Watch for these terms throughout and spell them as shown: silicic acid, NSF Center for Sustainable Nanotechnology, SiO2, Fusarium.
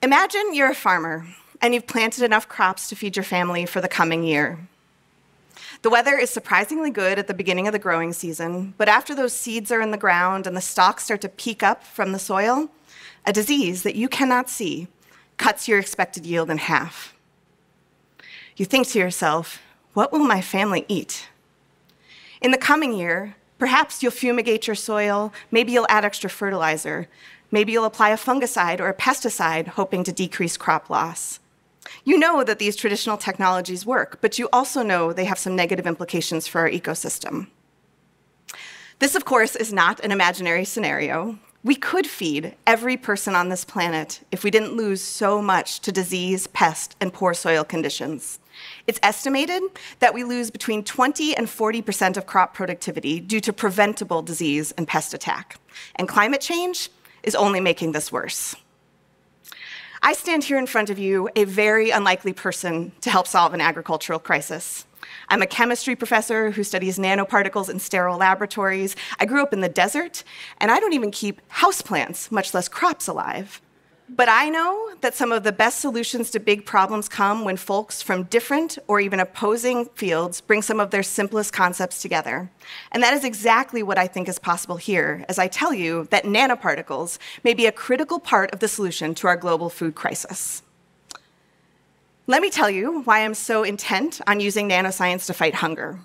Imagine you're a farmer and you've planted enough crops to feed your family for the coming year. The weather is surprisingly good at the beginning of the growing season, but after those seeds are in the ground and the stalks start to peek up from the soil, a disease that you cannot see cuts your expected yield in half. You think to yourself, what will my family eat? In the coming year, perhaps you'll fumigate your soil, maybe you'll add extra fertilizer, maybe you'll apply a fungicide or a pesticide, hoping to decrease crop loss. You know that these traditional technologies work, but you also know they have some negative implications for our ecosystem. This, of course, is not an imaginary scenario. We could feed every person on this planet if we didn't lose so much to disease, pest, and poor soil conditions. It's estimated that we lose between 20 and 40% of crop productivity due to preventable disease and pest attack. And climate change is only making this worse. I stand here in front of you, a very unlikely person to help solve an agricultural crisis. I'm a chemistry professor who studies nanoparticles in sterile laboratories. I grew up in the desert, and I don't even keep houseplants, much less crops, alive. But I know that some of the best solutions to big problems come when folks from different or even opposing fields bring some of their simplest concepts together. And that is exactly what I think is possible here, as I tell you that nanoparticles may be a critical part of the solution to our global food crisis. Let me tell you why I'm so intent on using nanoscience to fight hunger.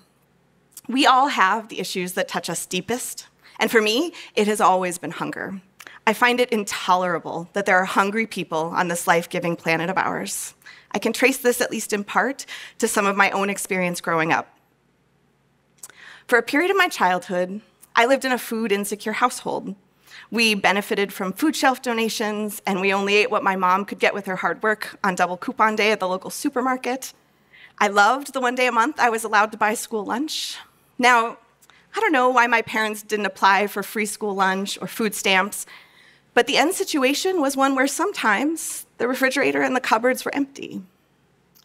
We all have the issues that touch us deepest, and for me, it has always been hunger. I find it intolerable that there are hungry people on this life-giving planet of ours. I can trace this, at least in part, to some of my own experience growing up. For a period of my childhood, I lived in a food-insecure household. We benefited from food shelf donations, and we only ate what my mom could get with her hard work on double coupon day at the local supermarket. I loved the one day a month I was allowed to buy school lunch. Now, I don't know why my parents didn't apply for free school lunch or food stamps, but the end situation was one where sometimes the refrigerator and the cupboards were empty.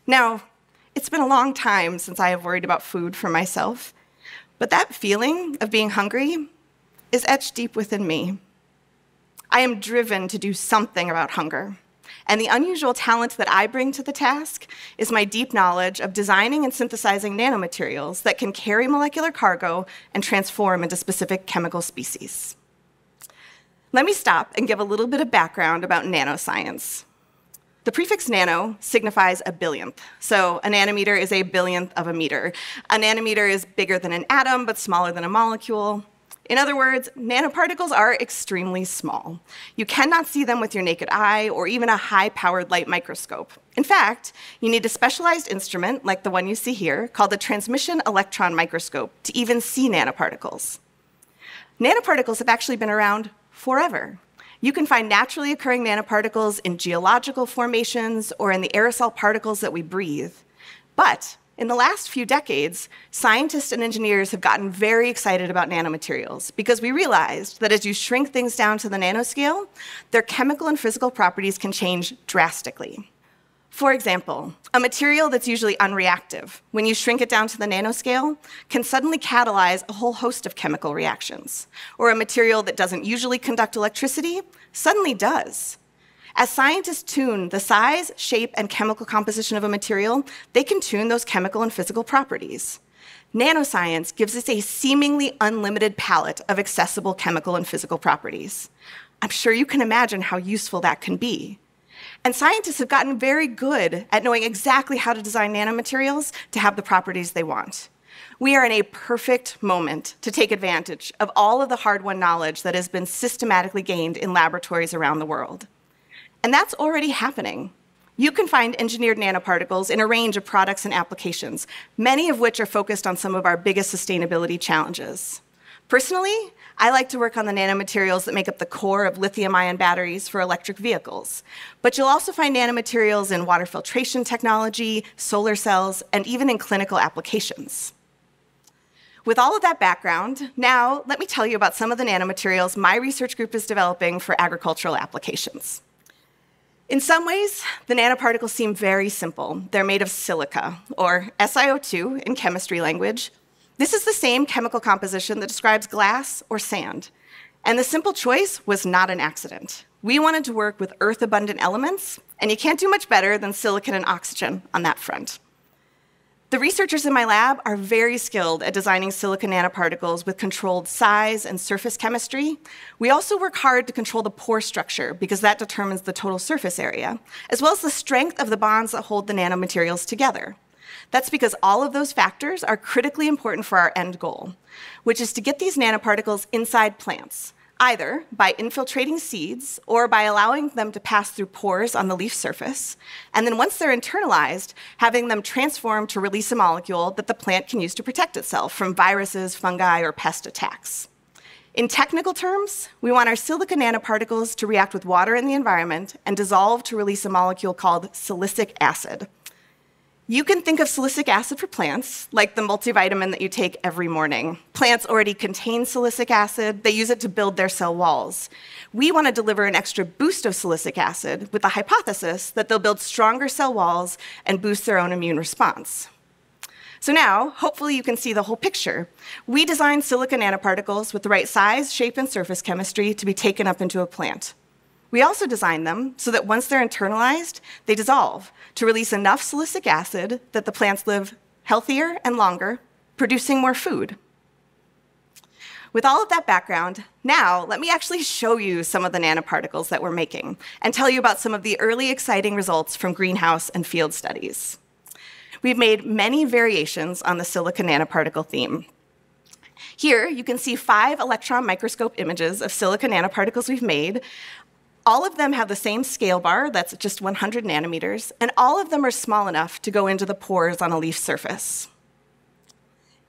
Now, it's been a long time since I have worried about food for myself, but that feeling of being hungry is etched deep within me. I am driven to do something about hunger, and the unusual talent that I bring to the task is my deep knowledge of designing and synthesizing nanomaterials that can carry molecular cargo and transform into specific chemical species. Let me stop and give a little bit of background about nanoscience. The prefix nano signifies a billionth, so a nanometer is a billionth of a meter. A nanometer is bigger than an atom, but smaller than a molecule. In other words, nanoparticles are extremely small. You cannot see them with your naked eye or even a high-powered light microscope. In fact, you need a specialized instrument, like the one you see here, called a transmission electron microscope, to even see nanoparticles. Nanoparticles have actually been around forever. You can find naturally occurring nanoparticles in geological formations or in the aerosol particles that we breathe. But in the last few decades, scientists and engineers have gotten very excited about nanomaterials because we realized that as you shrink things down to the nanoscale, their chemical and physical properties can change drastically. For example, a material that's usually unreactive, when you shrink it down to the nanoscale, can suddenly catalyze a whole host of chemical reactions. Or a material that doesn't usually conduct electricity suddenly does. As scientists tune the size, shape, and chemical composition of a material, they can tune those chemical and physical properties. Nanoscience gives us a seemingly unlimited palette of accessible chemical and physical properties. I'm sure you can imagine how useful that can be. And scientists have gotten very good at knowing exactly how to design nanomaterials to have the properties they want. We are in a perfect moment to take advantage of all of the hard-won knowledge that has been systematically gained in laboratories around the world. And that's already happening. You can find engineered nanoparticles in a range of products and applications, many of which are focused on some of our biggest sustainability challenges. Personally, I like to work on the nanomaterials that make up the core of lithium-ion batteries for electric vehicles. But you'll also find nanomaterials in water filtration technology, solar cells, and even in clinical applications. With all of that background, now let me tell you about some of the nanomaterials my research group is developing for agricultural applications. In some ways, the nanoparticles seem very simple. They're made of silica, or SiO2 in chemistry language. This is the same chemical composition that describes glass or sand. And the simple choice was not an accident. We wanted to work with earth-abundant elements, and you can't do much better than silicon and oxygen on that front. The researchers in my lab are very skilled at designing silicon nanoparticles with controlled size and surface chemistry. We also work hard to control the pore structure, because that determines the total surface area, as well as the strength of the bonds that hold the nanomaterials together. That's because all of those factors are critically important for our end goal, which is to get these nanoparticles inside plants, either by infiltrating seeds or by allowing them to pass through pores on the leaf surface, and then once they're internalized, having them transformed to release a molecule that the plant can use to protect itself from viruses, fungi, or pest attacks. In technical terms, we want our silica nanoparticles to react with water in the environment and dissolve to release a molecule called silicic acid. You can think of silicic acid for plants, like the multivitamin that you take every morning. Plants already contain silicic acid. They use it to build their cell walls. We want to deliver an extra boost of silicic acid with the hypothesis that they'll build stronger cell walls and boost their own immune response. So now, hopefully you can see the whole picture. We designed silica nanoparticles with the right size, shape, and surface chemistry to be taken up into a plant. We also designed them so that once they're internalized, they dissolve to release enough silicic acid that the plants live healthier and longer, producing more food. With all of that background, now let me actually show you some of the nanoparticles that we're making and tell you about some of the early exciting results from greenhouse and field studies. We've made many variations on the silica nanoparticle theme. Here, you can see 5 electron microscope images of silica nanoparticles we've made. All of them have the same scale bar, that's just 100 nanometers, and all of them are small enough to go into the pores on a leaf surface.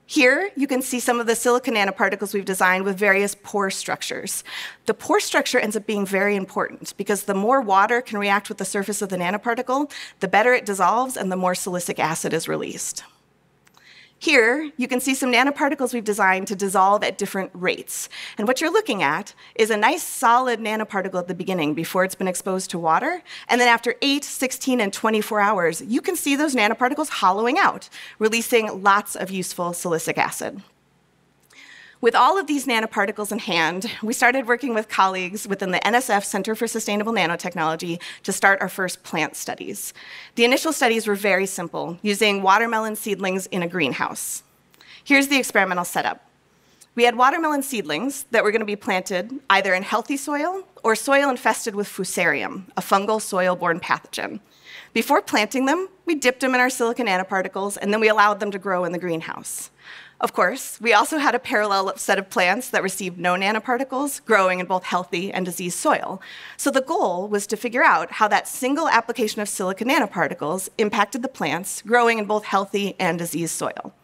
Here, you can see some of the silica nanoparticles we've designed with various pore structures. The pore structure ends up being very important, because the more water can react with the surface of the nanoparticle, the better it dissolves and the more silicic acid is released. Here, you can see some nanoparticles we've designed to dissolve at different rates. And what you're looking at is a nice solid nanoparticle at the beginning before it's been exposed to water. And then after 8, 16, and 24 hours, you can see those nanoparticles hollowing out, releasing lots of useful silicic acid. With all of these nanoparticles in hand, we started working with colleagues within the NSF Center for Sustainable Nanotechnology to start our first plant studies. The initial studies were very simple, using watermelon seedlings in a greenhouse. Here's the experimental setup. We had watermelon seedlings that were going to be planted either in healthy soil or soil infested with Fusarium, a fungal soil-borne pathogen. Before planting them, we dipped them in our silicon nanoparticles, and then we allowed them to grow in the greenhouse. Of course, we also had a parallel set of plants that received no nanoparticles, growing in both healthy and diseased soil. So the goal was to figure out how that single application of silica nanoparticles impacted the plants, growing in both healthy and diseased soil.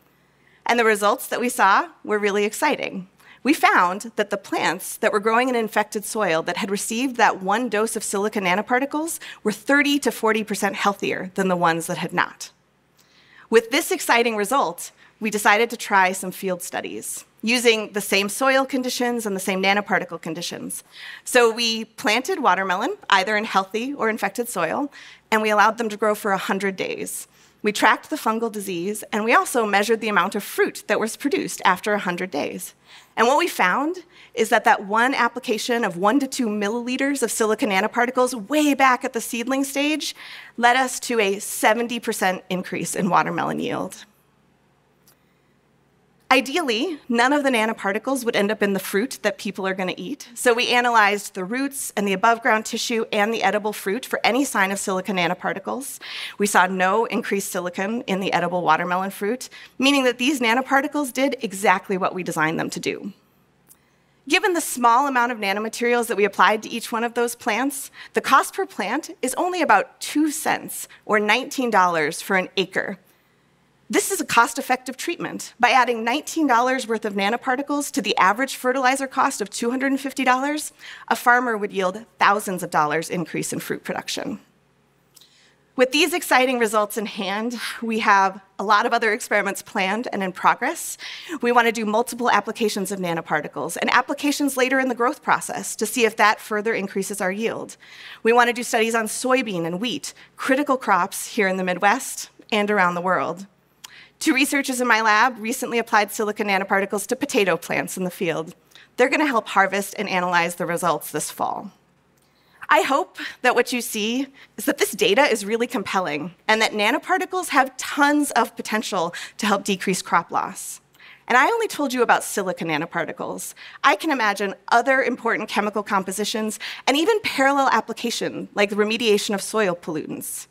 And the results that we saw were really exciting. We found that the plants that were growing in infected soil that had received that one dose of silica nanoparticles were 30 to 40% healthier than the ones that had not. With this exciting result, we decided to try some field studies using the same soil conditions and the same nanoparticle conditions. So we planted watermelon, either in healthy or infected soil, and we allowed them to grow for 100 days. We tracked the fungal disease, and we also measured the amount of fruit that was produced after 100 days. And what we found is that one application of 1 to 2 milliliters of silica nanoparticles way back at the seedling stage led us to a 70% increase in watermelon yield. Ideally, none of the nanoparticles would end up in the fruit that people are going to eat, so we analyzed the roots and the above-ground tissue and the edible fruit for any sign of silica nanoparticles. We saw no increased silicon in the edible watermelon fruit, meaning that these nanoparticles did exactly what we designed them to do. Given the small amount of nanomaterials that we applied to each one of those plants, the cost per plant is only about 2 cents, or $19 for an acre. This is a cost-effective treatment. By adding $19 worth of nanoparticles to the average fertilizer cost of $250, a farmer would yield thousands of dollars increase in fruit production. With these exciting results in hand, we have a lot of other experiments planned and in progress. We want to do multiple applications of nanoparticles and applications later in the growth process to see if that further increases our yield. We want to do studies on soybean and wheat, critical crops here in the Midwest and around the world. Two researchers in my lab recently applied silicon nanoparticles to potato plants in the field. They're going to help harvest and analyze the results this fall. I hope that what you see is that this data is really compelling and that nanoparticles have tons of potential to help decrease crop loss. And I only told you about silicon nanoparticles. I can imagine other important chemical compositions and even parallel application, like the remediation of soil pollutants.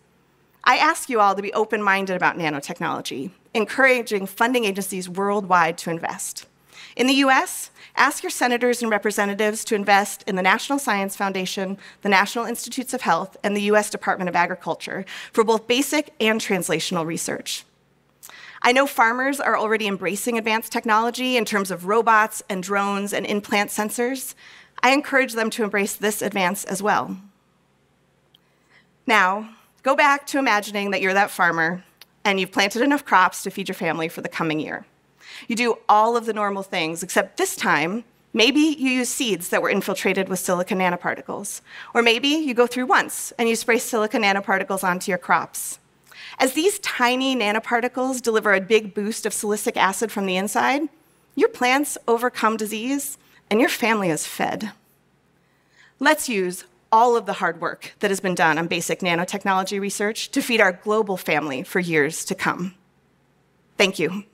I ask you all to be open-minded about nanotechnology, encouraging funding agencies worldwide to invest. In the US, ask your senators and representatives to invest in the National Science Foundation, the National Institutes of Health, and the US Department of Agriculture for both basic and translational research. I know farmers are already embracing advanced technology in terms of robots and drones and in-plant sensors. I encourage them to embrace this advance as well. Now, go back to imagining that you're that farmer and you've planted enough crops to feed your family for the coming year. You do all of the normal things, except this time, maybe you use seeds that were infiltrated with silicon nanoparticles. Or maybe you go through once and you spray silicon nanoparticles onto your crops. As these tiny nanoparticles deliver a big boost of silicic acid from the inside, your plants overcome disease and your family is fed. Let's use all of the hard work that has been done on basic nanotechnology research to feed our global family for years to come. Thank you.